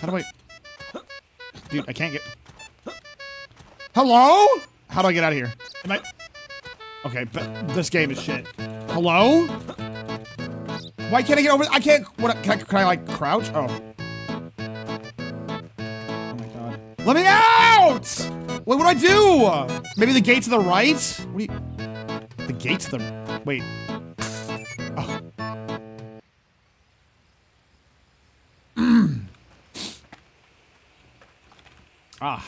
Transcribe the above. How do I... Dude, I can't get... Hello? How do I get out of here? Am I... Okay, but this game is shit. Hello? Why can't I get over... I can't... What, can I, like, crouch? Oh. Oh, my God. Let me out! Wait, what do I do? Maybe the gate to the right? What do you... The gate to the... Wait. Oh. Ah.